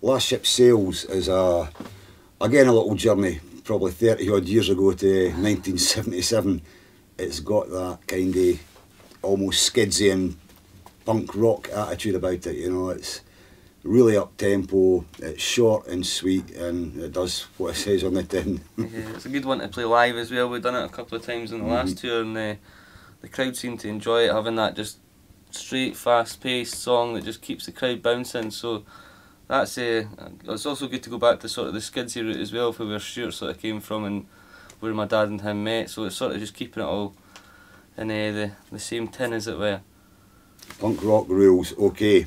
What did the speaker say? Last Ship Sails is again a little journey, probably 30 odd years ago to 1977. It's got that kind of almost Skidsian punk rock attitude about it, you know. It's really up tempo, it's short and sweet, and it does what it says on the tin. Yeah, it's a good one to play live as well. We've done it a couple of times in the last tour, and the crowd seemed to enjoy it, having that just straight, fast-paced song that just keeps the crowd bouncing. So that's it's also good to go back to sort of the Skidsy route as well, where Stuart sort of came from and where my dad and him met. So it's sort of just keeping it all in the same tin, as it were. Punk rock rules, okay.